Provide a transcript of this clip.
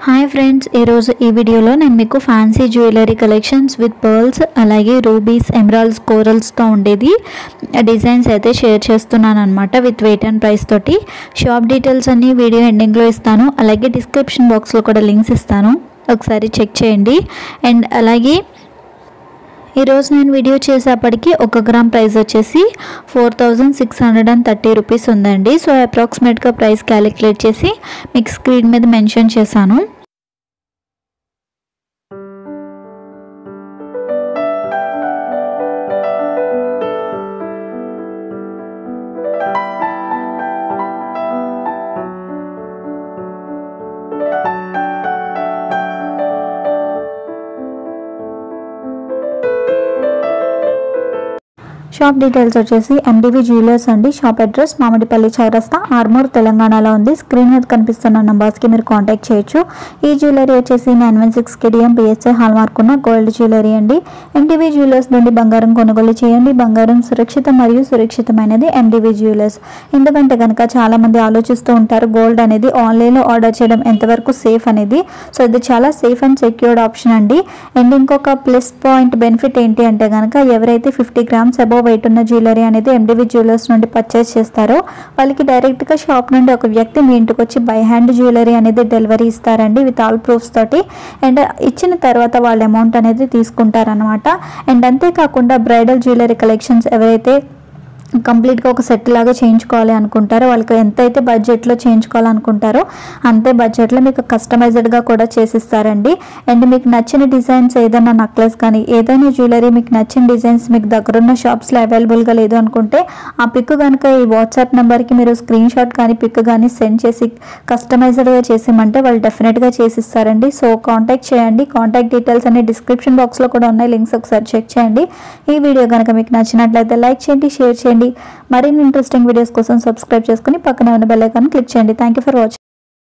हाय friends ई video लो fancy jewellery collections with pearls अलागे रूबीस एमराल्ड्स कोरल्स तो उंडेदी डिजाइन्स अयिते शेयर चेस्तुन्नानु अन्नमाट विद वेट एंड प्राइस तोटी शॉप डीटेल्स अन्नी वीडियो एंडिंग लो इस्तानु अलागे डिस्क्रिप्शन बॉक्स लो कूडा लिंक्स इस्तानु ओकसारी चेक चेयंडी अंड अलागे ఈ రోజు నేను వీడియో చేసేప్పటికి 1 గ్రామ్ ప్రైస్ వచ్చేసి 4630 రూపాయస్ ఉందండి సో అప్రాక్సిమేట్ గా ప్రైస్ క్యాలిక్యులేట్ చేసి మీకు స్క్రీన్ మీద మెన్షన్ చేశాను షాప్ డీటెయిల్స్ వచ్చేసి MDV జ్యువెలర్స్ అండి షాప్ అడ్రస్ మామిడిపల్లి చౌరస్తా ఆర్మూర్ తెలంగాణలో ఉంది స్క్రీన్ మీద కనిపిస్తున్న నంబర్స్ కి మీరు కాంటాక్ట్ చేయొచ్చు ఈ జ్యువెలరీ వచ్చేసి 916 KDM BSI హాల్మార్క్ ఉన్న గోల్డ్ జ్యువెలరీ అండి MDV జ్యువెలర్స్ నుండి బంగారం కొనుగోలు చేయండి బంగారం సురక్షితం మరియు సురక్షితమైనది MDV జ్యువెలర్స్ ఎందుకంటే గనుక చాలా మంది ఆలోచిస్తూ ఉంటారు గోల్డ్ అనేది ఆన్లైన్ లో ఆర్డర్ చేయడం ఎంతవరకు సేఫ్ అనేది సో ఇది చాలా సేఫ్ అండ్ సెక్యూర్డ్ ఆప్షన్ అండి అండ్ ఇంకొక ప్లస్ పాయింట్ బెనిఫిట్ ఏంటి అంటే గనుక ఎవరైతే 50 గ్రామ్స్ అబౌవ్ वेट ज्युवेलरी अनेदी MDV ज्युवेलर्स नुंडी पर्चेस चेस्तारो वाळ्ळकी डायरेक्ट गा शॉप नुंडी ओक व्यक्ति मी इंटिकी वच्ची बाय हैंड ज्युवेलरी अनेदी डेलिवरी इस्तारंडी विथ ऑल प्रूफ्स तोटी अंड इच्चिन तर्वात वाळ्ळ अमौंट अनेदी तीसुकुंटारन्नमाट अंड अंते काकुंडा ब्राइडल ज्युवेलरी कलेक्शन्स एवरैते कंप्लीट गा ओक सेट लागा चेयिंचुकोवाली अनुकुंटारो वाळ्ळकी एंतैते बड्जेट लो चेयिंचुकोवाली अनुकुंटारो अंते बड्जेट लो मीकु कस्टमाइज्ड गा कूडा चेसि इस्तारंडी अंड मीकु नच्चिन डिजाइन्स एदैना नेकलेस गानी एदैना ज्युवेलरी मीकु नच्चिन डिजाइन्स मीकु दग्गरुन्न शॉप्स लो अवेलेबल गा लेदु अनुकुंटे आ पिक गनुक ई WhatsApp नंबर की मीरु स्क्रीन शॉट गानी पिक गानी सेंड चेसि कस्टमाइज्ड गा चेसिमंटे वाळ्ळु डेफिनेट गा चेसि इस्तारंडी सो कांटाक्ट चेयंडी कांटाक्ट डीटेल्स अने डिस्क्रिप्शन बॉक्स लो कूडा उन्नायि लिंक्स ओकसारि चेक चेयंडी ई वीडियो गनुक मीकु नच्चिनट्लयिते लाइक चेयंडी షేర్ చేయండి మరిన్ని ఇంట్రెస్టింగ్ వీడియోస్ కోసం సబ్స్క్రైబ్ చేసుకొని పక్కన ఉన్న బెల్ ఐకాన్ క్లిక్ చేయండి థాంక్యూ ఫర్ వాచింగ్